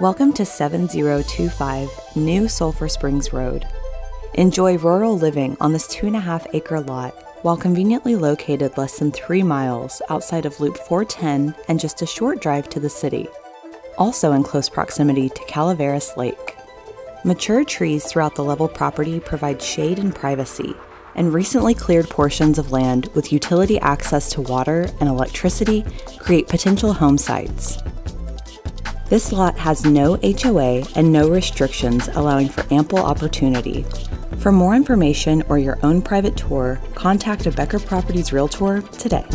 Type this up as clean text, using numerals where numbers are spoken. Welcome to 7025 New Sulphur Springs Road. Enjoy rural living on this 2.5-acre lot while conveniently located less than 3 miles outside of Loop 410 and just a short drive to the city, also in close proximity to Calaveras Lake. Mature trees throughout the level property provide shade and privacy, and recently cleared portions of land with utility access to water and electricity create potential home sites. This lot has no HOA and no restrictions, allowing for ample opportunity. For more information or your own private tour, contact a Becker Properties Realtor today.